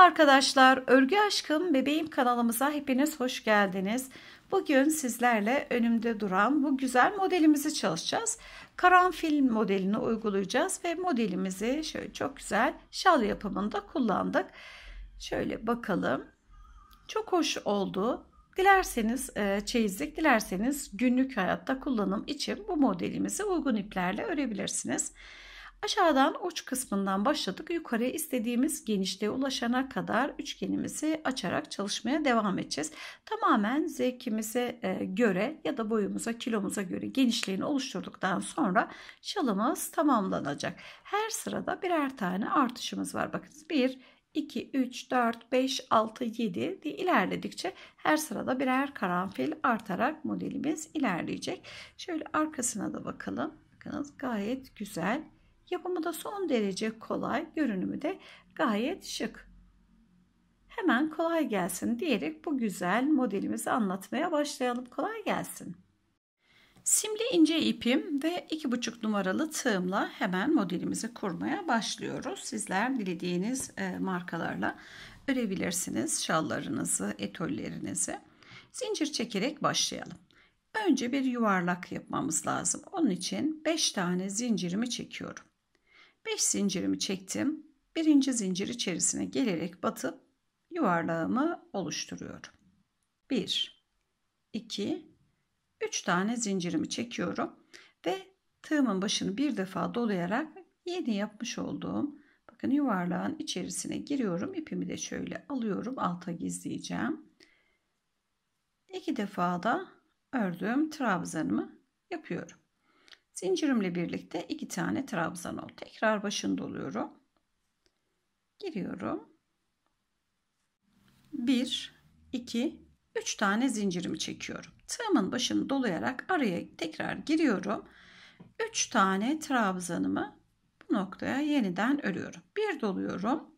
Merhaba arkadaşlar, Örgü Aşkım Bebeğim kanalımıza hepiniz hoş geldiniz. Bugün sizlerle önümde duran bu güzel modelimizi çalışacağız. Karanfil modelini uygulayacağız ve modelimizi şöyle çok güzel şal yapımında kullandık. Şöyle bakalım. Çok hoş oldu. Dilerseniz çeyizlik, dilerseniz günlük hayatta kullanım için bu modelimizi uygun iplerle örebilirsiniz. Aşağıdan uç kısmından başladık. Yukarıya istediğimiz genişliğe ulaşana kadar üçgenimizi açarak çalışmaya devam edeceğiz. Tamamen zevkimize göre ya da boyumuza, kilomuza göre genişliğini oluşturduktan sonra şalımız tamamlanacak. Her sırada birer tane artışımız var. Bakınız 1, 2, 3, 4, 5, 6, 7 diye ilerledikçe her sırada birer karanfil artarak modelimiz ilerleyecek. Şöyle arkasına da bakalım. Bakınız gayet güzel. Yapımı da son derece kolay, görünümü de gayet şık. Hemen kolay gelsin diyerek bu güzel modelimizi anlatmaya başlayalım. Kolay gelsin. Simli ince ipim ve 2,5 numaralı tığımla hemen modelimizi kurmaya başlıyoruz. Sizler dilediğiniz markalarla örebilirsiniz şallarınızı, etollerinizi. Zincir çekerek başlayalım. Önce bir yuvarlak yapmamız lazım. Onun için 5 tane zincirimi çekiyorum. 5 zincirimi çektim. Birinci zincir içerisine gelerek batıp yuvarlağımı oluşturuyorum. 1, 2, 3 tane zincirimi çekiyorum. Ve tığımın başını bir defa dolayarak yeni yapmış olduğum bakın yuvarlağın içerisine giriyorum. İpimi de şöyle alıyorum. Alta gizleyeceğim. 2 defa da ördüğüm trabzanımı yapıyorum. Zincirimle birlikte 2 tane trabzan oldu. Tekrar başını doluyorum. Giriyorum. 1, 2, 3 tane zincirimi çekiyorum. Tığımın başını dolayarak araya tekrar giriyorum. 3 tane trabzanımı bu noktaya yeniden örüyorum. 1 doluyorum.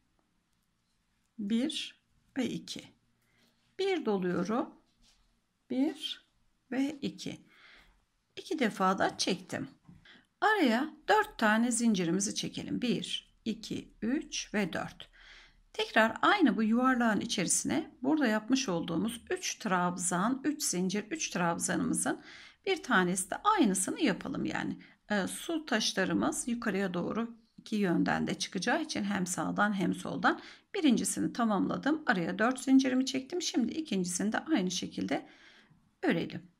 1 ve 2. 1 doluyorum. 1 ve 2. 2 defa da çektim. Araya 4 tane zincirimizi çekelim. 1, 2, 3 ve 4. Tekrar aynı bu yuvarlağın içerisine burada yapmış olduğumuz 3 trabzan, 3 zincir, 3 trabzanımızın bir tanesi de aynısını yapalım. Yani su taşlarımız yukarıya doğru iki yönden de çıkacağı için hem sağdan hem soldan. Birincisini tamamladım. Araya 4 zincirimi çektim. Şimdi ikincisini de aynı şekilde örelim.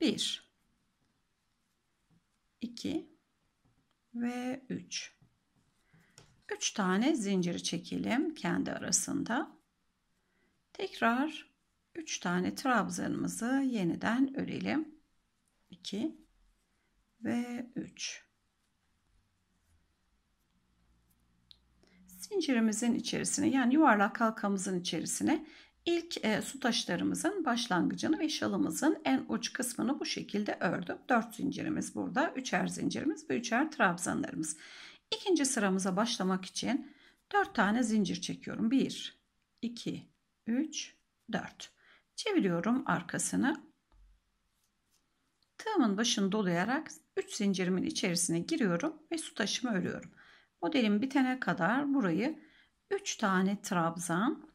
1, 2 ve 3. 3 tane zinciri çekelim kendi arasında. Tekrar 3 tane trabzanımızı yeniden örelim. 2 ve 3. Zincirimizin içerisine, yani yuvarlak halkamızın içerisine İlk su taşlarımızın başlangıcını ve şalımızın en uç kısmını bu şekilde ördüm. 4 zincirimiz burada, 3'er zincirimiz ve 3'er trabzanlarımız. İkinci sıramıza başlamak için 4 tane zincir çekiyorum. 1, 2, 3, 4. Çeviriyorum arkasını. Tığımın başını dolayarak 3 zincirimin içerisine giriyorum ve su taşımı örüyorum. Modelim bitene kadar burayı 3 tane trabzan,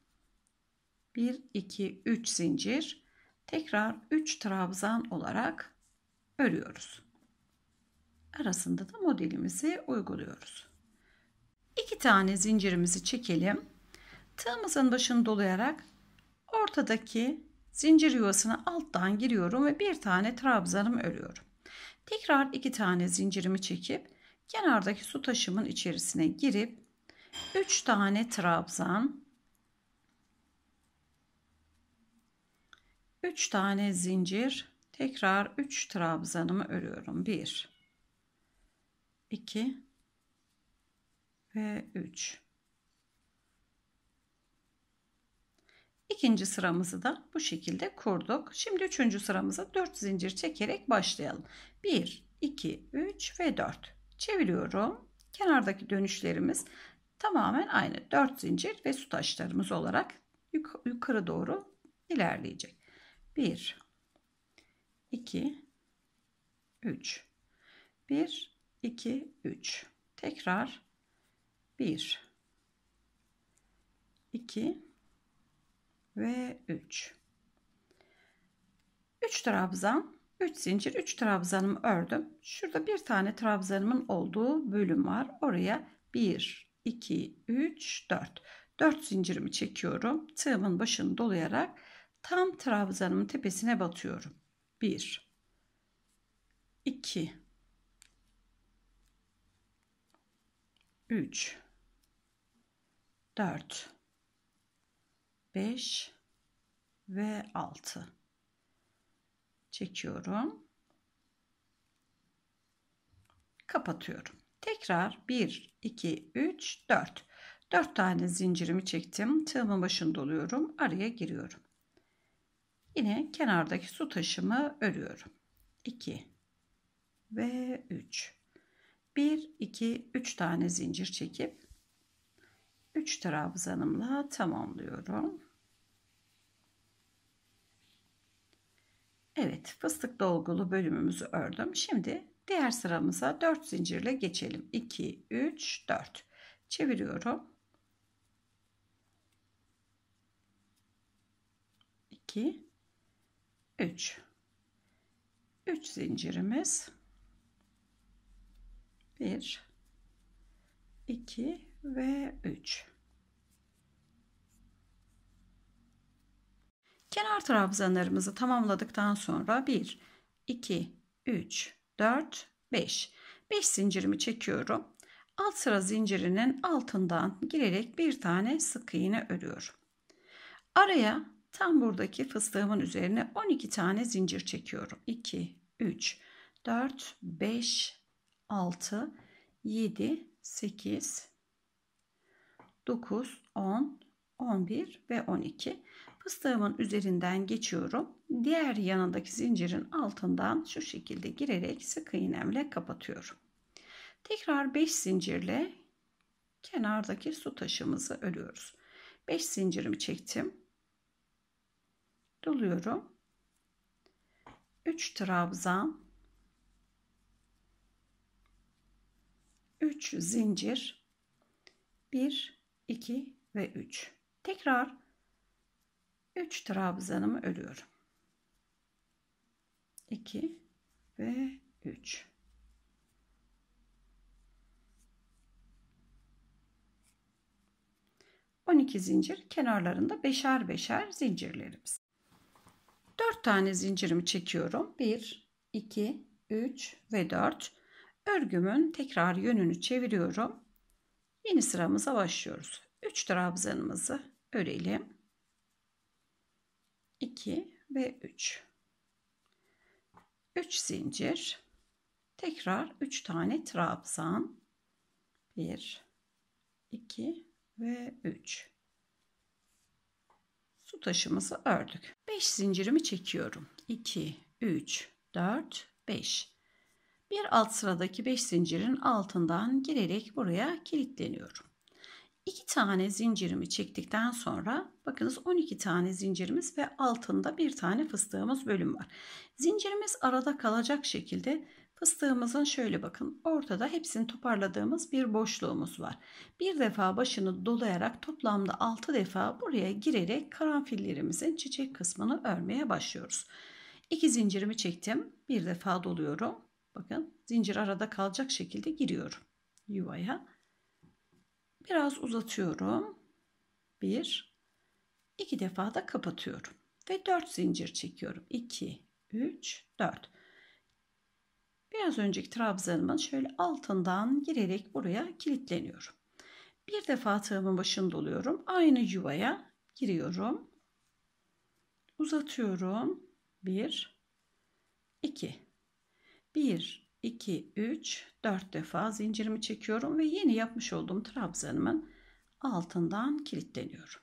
1, 2, 3 zincir, tekrar 3 trabzan olarak örüyoruz. Arasında da modelimizi uyguluyoruz. 2 tane zincirimizi çekelim. Tığımızın başını dolayarak ortadaki zincir yuvasına alttan giriyorum ve bir tane trabzanımı örüyorum. Tekrar 2 tane zincirimi çekip kenardaki su taşımın içerisine girip 3 tane trabzan, 3 tane zincir, tekrar 3 trabzanımı örüyorum. 1, 2 ve 3. İkinci sıramızı da bu şekilde kurduk. Şimdi üçüncü sıramıza 4 zincir çekerek başlayalım. 1, 2, 3 ve 4. Çeviriyorum. Kenardaki dönüşlerimiz tamamen aynı. 4 zincir ve su taşlarımız olarak yukarı doğru ilerleyecek. 1, 2, 3. 1, 2, 3. Tekrar 1 2 ve 3. 3 trabzan, 3 zincir, 3 trabzanımı ördüm. Şurada bir tane trabzanımın olduğu bölüm var. Oraya 1 2 3 4. 4 zincirimi çekiyorum. Tığımın başını dolayarak tam trabzanımın tepesine batıyorum. 1 2 3 4 5 ve 6 çekiyorum. Kapatıyorum. Tekrar 1 2 3 4. 4 tane zincirimi çektim. Tığımın başını doluyorum. Araya giriyorum. Yine kenardaki su taşımı örüyorum. 2 ve 3. 1 2 3 tane zincir çekip 3 trabzanımla tamamlıyorum. Evet, fıstık dolgulu bölümümüzü ördüm. Şimdi diğer sıramıza 4 zincirle geçelim. 2 3 4 çeviriyorum. 2 3 3 zincirimiz. 1 2 ve 3. Kenar trabzanlarımızı tamamladıktan sonra 1 2 3 4 5. 5 zincirimi çekiyorum. Alt sıra zincirinin altından girerek bir tane sık iğne örüyorum. Araya tam buradaki fıstığımın üzerine 12 tane zincir çekiyorum. 2 3 4 5 6 7 8 9 10 11 ve 12. Fıstığımın üzerinden geçiyorum. Diğer yanındaki zincirin altından şu şekilde girerek sık iğnemle kapatıyorum. Tekrar 5 zincirle kenardaki su taşımızı örüyoruz. 5 zincirimi çektim. Doluyorum. 3 trabzan, 3 zincir, 1 2 ve 3. Tekrar 3 trabzanımı örüyorum. 2 ve 3. On iki zincir, kenarlarında beşer beşer zincirlerimiz. 4 tane zincirimi çekiyorum. 1 2 3 ve 4. Örgümün tekrar yönünü çeviriyorum. Yeni sıramıza başlıyoruz. 3 trabzanımızı örelim. 2 ve 3. 3 zincir. Tekrar 3 tane trabzan. 1 2 ve 3. Su taşımızı ördük. 5 zincirimi çekiyorum. 2 3 4 5. Bir alt sıradaki 5 zincirin altından girerek buraya kilitleniyorum. 2 tane zincirimi çektikten sonra bakınız 12 tane zincirimiz ve altında bir tane fıstığımız bölüm var. Zincirimiz arada kalacak şekilde fıstığımızın şöyle bakın ortada hepsini toparladığımız bir boşluğumuz var. Bir defa başını dolayarak toplamda 6 defa buraya girerek karanfillerimizin çiçek kısmını örmeye başlıyoruz. 2 zincirimi çektim. Bir defa doluyorum. Bakın zincir arada kalacak şekilde giriyorum yuvaya. Biraz uzatıyorum. 1 2 defa da kapatıyorum ve 4 zincir çekiyorum. 2 3 4. Biraz önceki trabzanımın şöyle altından girerek buraya kilitleniyorum. Bir defa tığımın başını doluyorum. Aynı yuvaya giriyorum. Uzatıyorum. 1 2 1 2, 3, 4 defa zincirimi çekiyorum ve yeni yapmış olduğum trabzanımın altından kilitleniyorum.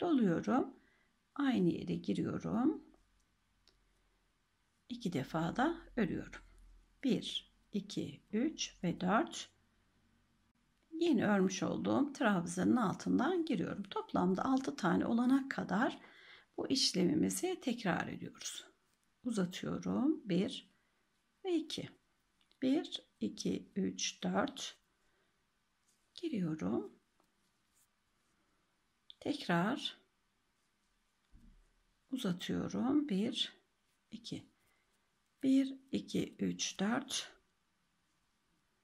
Doluyorum. Aynı yere giriyorum. 2 defa da örüyorum. 1, 2, 3 ve 4. Yeni örmüş olduğum trabzanın altından giriyorum. Toplamda 6 tane olana kadar bu işlemimizi tekrar ediyoruz. Uzatıyorum. 1 ve 2. 1 2 3 4 giriyorum. Tekrar uzatıyorum. 1 2 1 2 3 4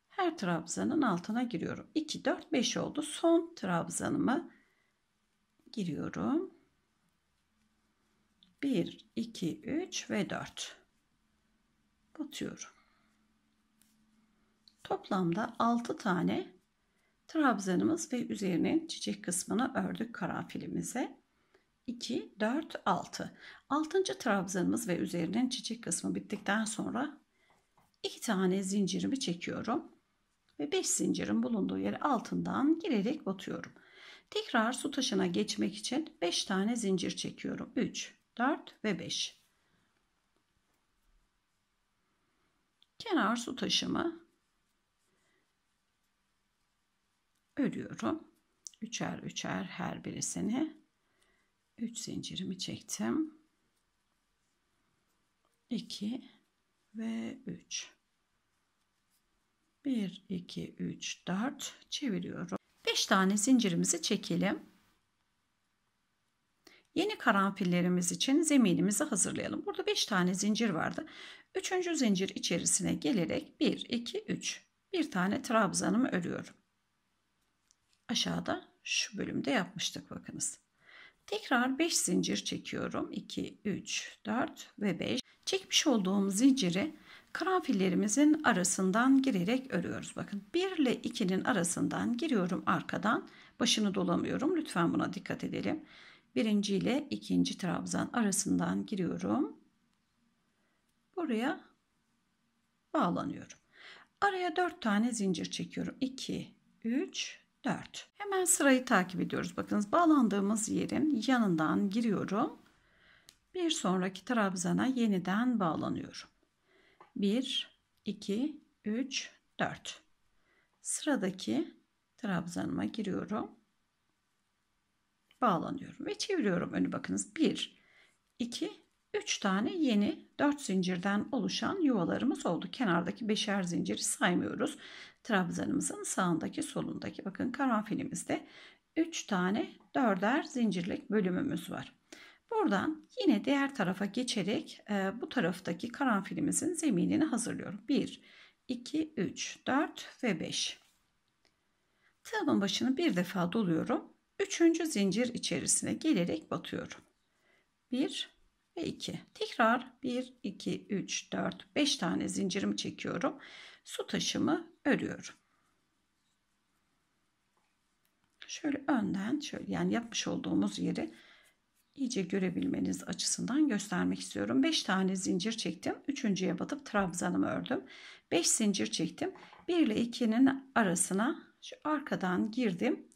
her trabzanın altına giriyorum. 2 4 5 oldu. Son trabzanımı giriyorum. 1 2 3 ve 4 batıyorum. Toplamda 6 tane trabzanımız ve üzerine çiçek kısmını ördük karanfilimize. 2 4 6. 6. trabzanımız ve üzerinin çiçek kısmı bittikten sonra 2 tane zincirimi çekiyorum ve 5 zincirin bulunduğu yere altından girerek batıyorum. Tekrar su taşına geçmek için 5 tane zincir çekiyorum. 3 4 ve 5. Kenar su taşımı örüyorum. Üçer üçer her birisini 3 zincirimi çektim. 2 ve 3. 1 2 3 4 çeviriyorum. 5 tane zincirimizi çekelim. Yeni karanfillerimiz için zeminimizi hazırlayalım. Burada 5 tane zincir vardı. 3. zincir içerisine gelerek 1 2 3 bir tane trabzanımı örüyorum. Aşağıda şu bölümde yapmıştık, bakınız. Tekrar 5 zincir çekiyorum. 2 3 4 ve 5. Çekmiş olduğum zinciri karanfillerimizin arasından girerek örüyoruz. Bakın 1 ile 2'nin arasından giriyorum arkadan. Başını dolamıyorum. Lütfen buna dikkat edelim. 1. ile 2. trabzan arasından giriyorum. Buraya bağlanıyorum. Araya 4 tane zincir çekiyorum. 2 3 4. Hemen sırayı takip ediyoruz. Bakınız bağlandığımız yerin yanından giriyorum. Bir sonraki trabzana yeniden bağlanıyorum. 1, 2, 3, 4. Sıradaki trabzanıma giriyorum. Bağlanıyorum ve çeviriyorum önü bakınız. 1, 2, 3 tane yeni 4 zincirden oluşan yuvalarımız oldu. Kenardaki 5'er zinciri saymıyoruz. Trabzanımızın sağındaki solundaki bakın karanfilimizde 3 tane 4'er zincirlik bölümümüz var. Buradan yine diğer tarafa geçerek bu taraftaki karanfilimizin zeminini hazırlıyorum. 1, 2, 3, 4 ve 5. Tığımın başını bir defa doluyorum. 3. zincir içerisine gelerek batıyorum. 1 ve 2. Tekrar 1, 2, 3, 4, 5 tane zincirimi çekiyorum. Su taşımı örüyorum. Şöyle önden şöyle yani yapmış olduğumuz yeri iyice görebilmeniz açısından göstermek istiyorum. 5 tane zincir çektim. 3.'ye batıp trabzanımı ördüm. 5 zincir çektim. 1 ile 2'nin arasına şu arkadan girdim.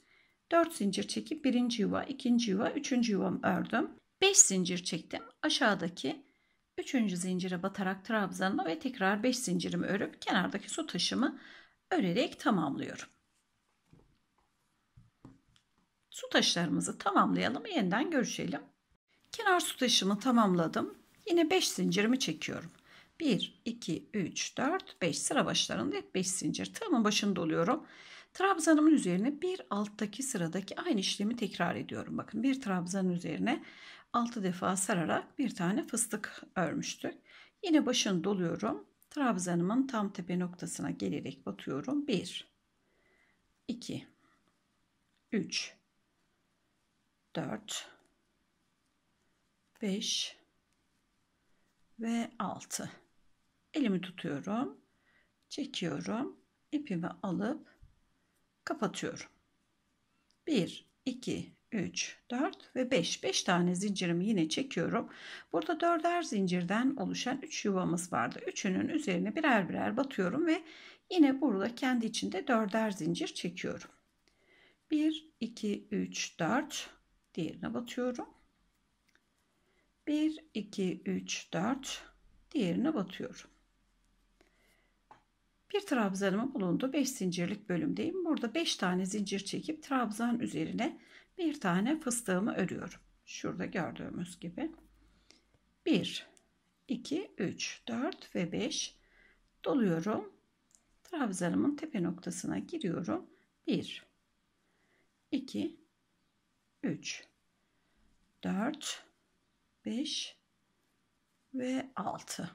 4 zincir çekip 1. yuva, 2. yuva, 3. yuvamı ördüm. 5 zincir çektim. Aşağıdaki 3. zincire batarak trabzanımı ve tekrar 5 zincirimi örüp kenardaki su taşımı örerek tamamlıyorum. Su taşlarımızı tamamlayalım. Yeniden görüşelim. Kenar su taşımı tamamladım. Yine 5 zincirimi çekiyorum. 1, 2, 3, 4, 5 sıra başlarında hep 5 zincir. Tığımın başını doluyorum. Trabzanımın üzerine bir alttaki sıradaki aynı işlemi tekrar ediyorum. Bakın bir trabzanın üzerine 6 defa sararak bir tane fıstık örmüştük. Yine başını doluyorum. Trabzanımın tam tepe noktasına gelerek batıyorum. 1, 2, 3, 4, 5 ve 6. Elimi tutuyorum. Çekiyorum. İpimi alıp kapatıyorum. 1, 2, 3, 4 ve 5. 5 tane zincirimi yine çekiyorum. Burada 4'er zincirden oluşan 3 yuvamız vardı. Üçünün üzerine birer birer batıyorum ve yine burada kendi içinde 4'er zincir çekiyorum. 1, 2, 3, 4 diğerine batıyorum. 1, 2, 3, 4 diğerine batıyorum. Bir trabzanımın bulunduğu 5 zincirlik bölümdeyim. Burada 5 tane zincir çekip trabzan üzerine bir tane fıstığımı örüyorum. Şurada gördüğümüz gibi. 1, 2, 3, 4 ve 5 doluyorum. Trabzanımın tepe noktasına giriyorum. 1, 2, 3, 4, 5 ve 6.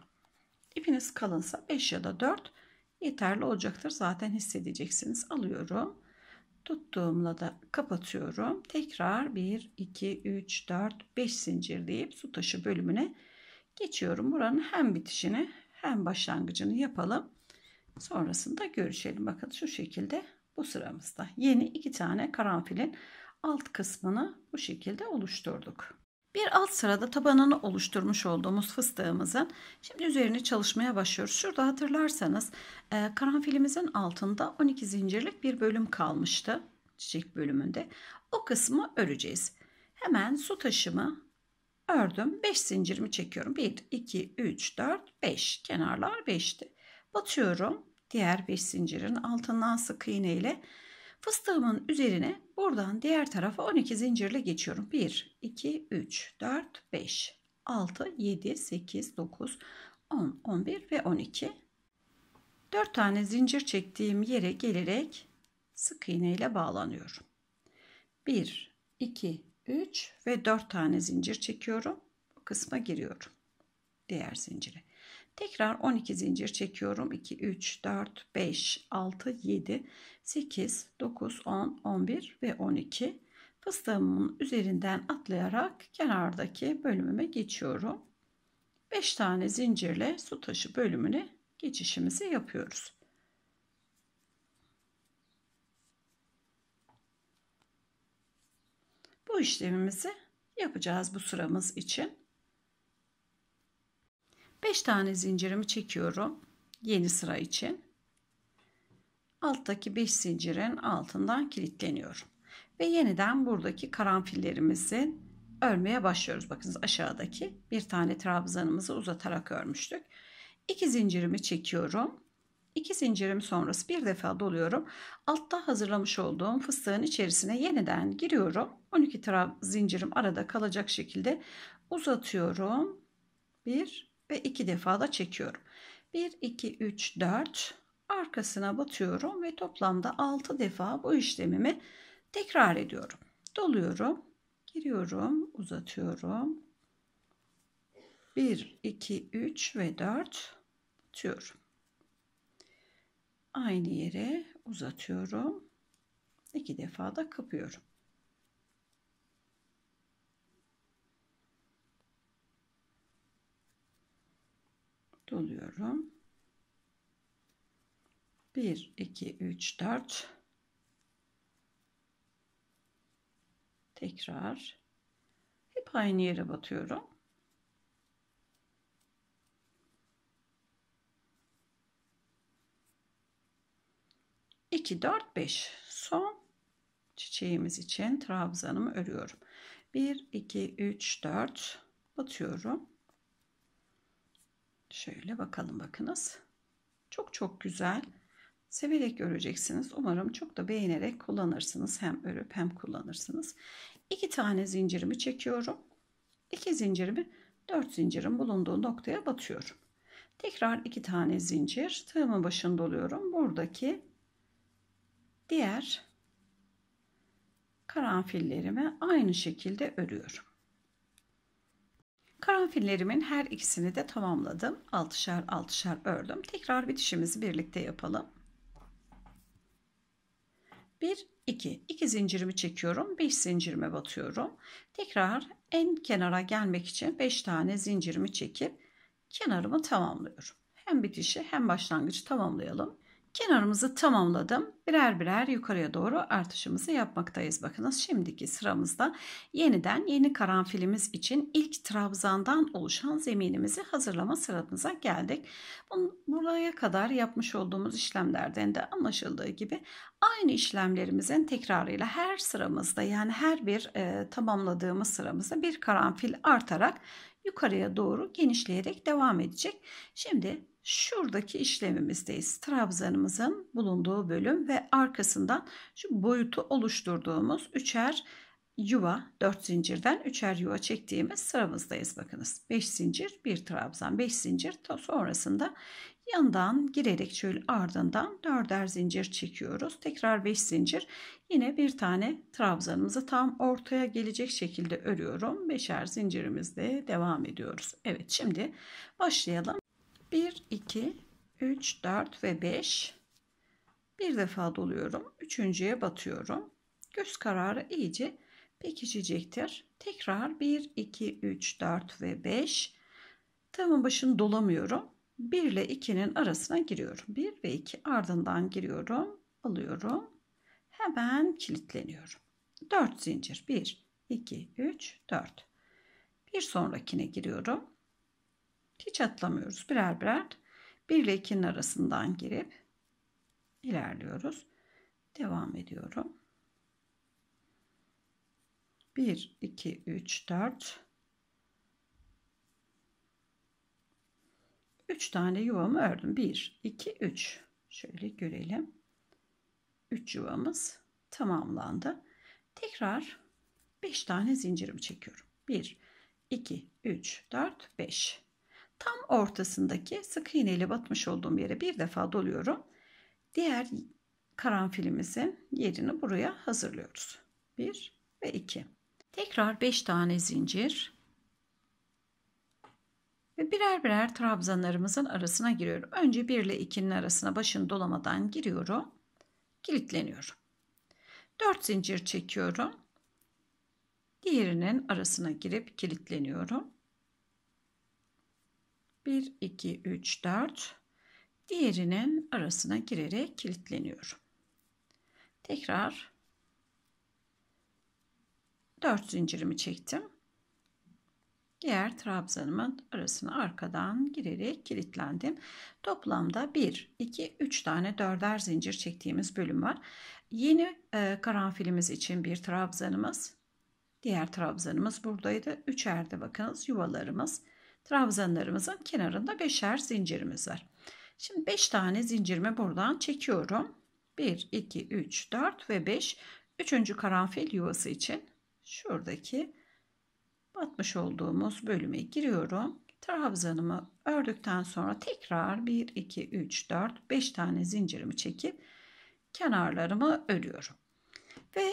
İpiniz kalınsa 5 ya da 4 yeterli olacaktır. Zaten hissedeceksiniz. Alıyorum. Tuttuğumla da kapatıyorum. Tekrar 1, 2, 3, 4, 5 zincirleyip su taşı bölümüne geçiyorum. Buranın hem bitişini hem başlangıcını yapalım. Sonrasında görüşelim. Bakın şu şekilde bu sıramızda yeni 2 tane karanfilin alt kısmını bu şekilde oluşturduk. Bir alt sırada tabanını oluşturmuş olduğumuz fıstığımızın şimdi üzerine çalışmaya başlıyoruz. Şurada hatırlarsanız karanfilimizin altında 12 zincirlik bir bölüm kalmıştı. Çiçek bölümünde. O kısmı öreceğiz. Hemen su taşımı ördüm. 5 zincirimi çekiyorum. 1, 2, 3, 4, 5. Kenarlar 5'ti. Batıyorum. Diğer 5 zincirin altından sık iğne ile fıstığımın üzerine buradan diğer tarafa 12 zincirle geçiyorum. 1, 2, 3, 4, 5, 6, 7, 8, 9, 10, 11 ve 12. 4 tane zincir çektiğim yere gelerek sık iğne ile bağlanıyorum. 1, 2, 3 ve 4 tane zincir çekiyorum. Bu kısma giriyorum. Diğer zincire. Tekrar 12 zincir çekiyorum. 2, 3, 4, 5, 6, 7, 8, 9, 10, 11 ve 12. Fıstığımın üzerinden atlayarak kenardaki bölümüme geçiyorum. 5 tane zincirle su taşı bölümüne geçişimizi yapıyoruz. Bu işlemimizi yapacağız bu sıramız için. 5 tane zincirimi çekiyorum yeni sıra için. Alttaki 5 zincirin altından kilitleniyorum. Ve yeniden buradaki karanfillerimizi örmeye başlıyoruz. Bakınız aşağıdaki bir tane trabzanımızı uzatarak örmüştük. 2 zincirimi çekiyorum. 2 zincirim sonrası bir defa doluyorum. Altta hazırlamış olduğum fıstığın içerisine yeniden giriyorum. 12 zincirim arada kalacak şekilde uzatıyorum. 1 ve 2 defa da çekiyorum. 1, 2, 3, 4 arkasına batıyorum ve toplamda 6 defa bu işlemimi tekrar ediyorum. Doluyorum, giriyorum, uzatıyorum. 1, 2, 3 ve 4 batıyorum. Aynı yere uzatıyorum. 2 defa da kapıyorum. Doluyorum. 1, 2, 3, 4. Tekrar hep aynı yere batıyorum. İki, dört, beş. Son çiçeğimiz için trabzanımı örüyorum. 1, 2, 3, 4 batıyorum. Şöyle bakalım, bakınız. Çok çok güzel. Severek öreceksiniz. Umarım çok da beğenerek kullanırsınız. Hem örüp hem kullanırsınız. 2 tane zincirimi çekiyorum. 2 zincirimi 4 zincirin bulunduğu noktaya batıyorum. Tekrar 2 tane zincir. Tığımın başında oluyorum. Buradaki diğer karanfillerimi aynı şekilde örüyorum. Karanfillerimin her ikisini de tamamladım. 6'şar 6'şar ördüm. Tekrar bitişimizi birlikte yapalım. 1, 2. 2 zincirimi çekiyorum. 5 zincirime batıyorum. Tekrar en kenara gelmek için 5 tane zincirimi çekip kenarımı tamamlıyorum. Hem bitişi hem başlangıcı tamamlayalım. Kenarımızı tamamladım. Birer birer yukarıya doğru artışımızı yapmaktayız. Bakınız şimdiki sıramızda yeniden yeni karanfilimiz için ilk trabzandan oluşan zeminimizi hazırlama sıramıza geldik. Buraya kadar yapmış olduğumuz işlemlerden de anlaşıldığı gibi aynı işlemlerimizin tekrarıyla her sıramızda, yani her bir tamamladığımız sıramızda bir karanfil artarak yukarıya doğru genişleyerek devam edecek. Şimdi şuradaki işlemimizdeyiz. Trabzanımızın bulunduğu bölüm ve arkasından şu boyutu oluşturduğumuz 3'er yuva, 4 zincirden 3'er yuva çektiğimiz sıramızdayız. Bakınız 5 zincir, 1 trabzan, 5 zincir, sonrasında yandan girerek şöyle ardından 4'er zincir çekiyoruz. Tekrar 5 zincir. Yine bir tane trabzanımızı tam ortaya gelecek şekilde örüyorum. 5'er zincirimizle devam ediyoruz. Evet, şimdi başlayalım. 1, 2, 3, 4 ve 5. Bir defa doluyorum. Üçüncüye batıyorum. Göz kararı iyice pekişecektir. Tekrar 1, 2, 3, 4 ve 5. Tığımın başını dolamıyorum. 1 ile 2'nin arasına giriyorum. 1 ve 2 ardından giriyorum. Alıyorum. Hemen kilitleniyorum. 4 zincir. 1, 2, 3, 4. Bir sonrakine giriyorum. Hiç atlamıyoruz. Birer birer 1 ile 2'nin arasından girip ilerliyoruz. Devam ediyorum. 1, 2, 3, 4. 3 tane yuvamı ördüm. 1, 2, 3. Şöyle görelim. 3 yuvamız tamamlandı. Tekrar 5 tane zincirimi çekiyorum. 1, 2, 3, 4, 5. Tam ortasındaki sık iğneyle batmış olduğum yere bir defa doluyorum. Diğer karanfilimizin yerini buraya hazırlıyoruz. 1 ve 2. Tekrar 5 tane zincir. Ve birer birer trabzanlarımızın arasına giriyorum. Önce 1 ile 2'nin arasına başını dolamadan giriyorum. Kilitleniyorum. 4 zincir çekiyorum. Diğerinin arasına girip kilitleniyorum. 1, 2, 3, 4. Diğerinin arasına girerek kilitleniyorum. Tekrar 4 zincirimi çektim. Diğer trabzanımın arasına arkadan girerek kilitlendim. Toplamda 1, 2, 3 tane 4'er zincir çektiğimiz bölüm var. Yeni karanfilimiz için bir trabzanımız, diğer trabzanımız buradaydı. 3'erde bakınız yuvalarımız, trabzanlarımızın kenarında 5'er zincirimiz var. Şimdi 5 tane zincirimi buradan çekiyorum. 1, 2, 3, 4 ve 5. 3. karanfil yuvası için şuradaki batmış olduğumuz bölüme giriyorum. Trabzanımı ördükten sonra tekrar 1, 2, 3, 4, 5 tane zincirimi çekip kenarlarımı örüyorum. Ve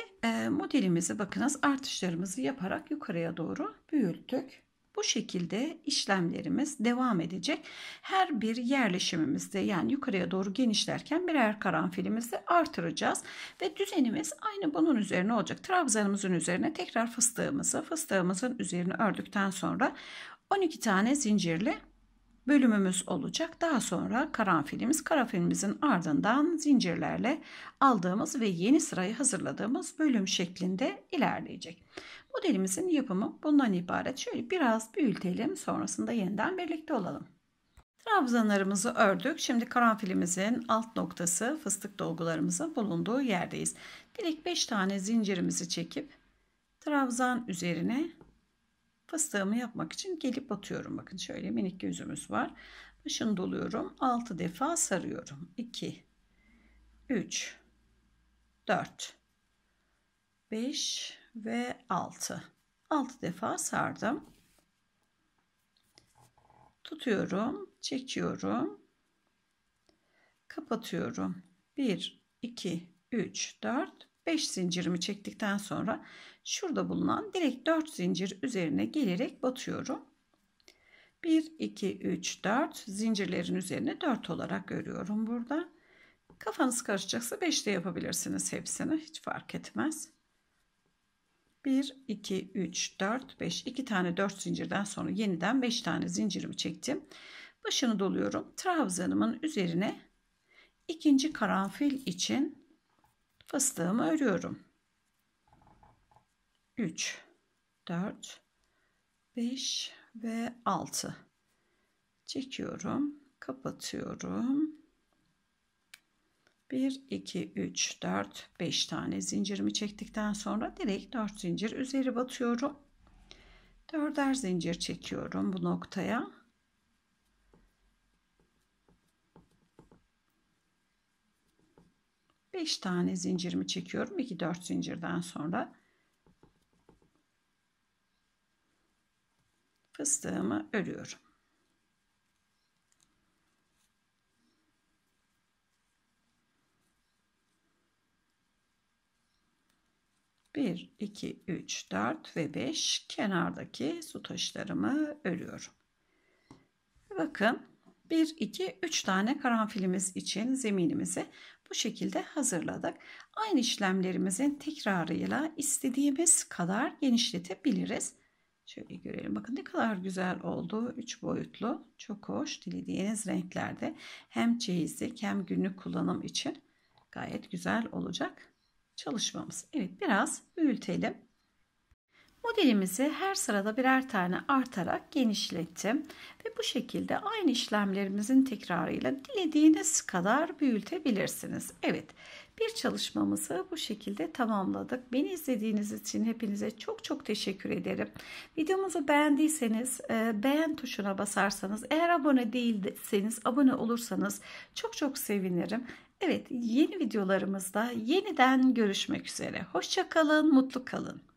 modelimizi bakınız artışlarımızı yaparak yukarıya doğru büyüttük. Bu şekilde işlemlerimiz devam edecek. Her bir yerleşimimizde yani yukarıya doğru genişlerken birer karanfilimizde artıracağız. Ve düzenimiz aynı bunun üzerine olacak. Trabzanımızın üzerine tekrar fıstığımızın üzerine ördükten sonra 12 tane zincirli bölümümüz olacak. Daha sonra karanfilimizin ardından zincirlerle aldığımız ve yeni sırayı hazırladığımız bölüm şeklinde ilerleyecek. Modelimizin yapımı bundan ibaret. Şöyle biraz büyütelim, sonrasında yeniden birlikte olalım. Trabzanlarımızı ördük. Şimdi karanfilimizin alt noktası fıstık dolgularımızın bulunduğu yerdeyiz. Direkt 5 tane zincirimizi çekip trabzan üzerine fıstığımı yapmak için gelip batıyorum. Bakın şöyle minik gözümüz var. Başını doluyorum. 6 defa sarıyorum. 2, 3, 4, 5 ve 6. 6 defa sardım. Tutuyorum. Çekiyorum. Kapatıyorum. 1, 2, 3, 4. 5 zincirimi çektikten sonra şurada bulunan direkt 4 zincir üzerine gelerek batıyorum. 1, 2, 3, 4 zincirlerin üzerine 4 olarak örüyorum burada. Kafanız karışacaksa 5 de yapabilirsiniz hepsini. Hiç fark etmez. 1, 2, 3, 4, 5. 2 tane 4 zincirden sonra yeniden 5 tane zincirimi çektim. Başını doluyorum. Trabzanımın üzerine ikinci karanfil için fıstığımı örüyorum. 3, 4, 5 ve 6. Çekiyorum, kapatıyorum. 1, 2, 3, 4, 5 tane zincirimi çektikten sonra direkt 4 zincir üzeri batıyorum. 4'er zincir çekiyorum bu noktaya. Beş tane zincirimi çekiyorum. 2-4 zincirden sonra fıstığımı örüyorum. 1, 2, 3, 4 ve 5 kenardaki su taşlarımı örüyorum. Bakın 1, 2, 3 tane karanfilimiz için zeminimizi bu şekilde hazırladık. Aynı işlemlerimizin tekrarıyla istediğimiz kadar genişletebiliriz. Şöyle görelim. Bakın ne kadar güzel oldu. 3 boyutlu. Çok hoş. Dilediğiniz renklerde hem çeyizlik hem günlük kullanım için gayet güzel olacak çalışmamız. Evet, biraz büyütelim. Modelimizi her sırada birer tane artarak genişlettim. Ve bu şekilde aynı işlemlerimizin tekrarıyla dilediğiniz kadar büyütebilirsiniz. Evet. Bir çalışmamızı bu şekilde tamamladık. Beni izlediğiniz için hepinize çok çok teşekkür ederim. Videomuzu beğendiyseniz beğen tuşuna basarsanız, eğer abone değilseniz abone olursanız çok çok sevinirim. Evet, yeni videolarımızda yeniden görüşmek üzere. Hoşça kalın, mutlu kalın.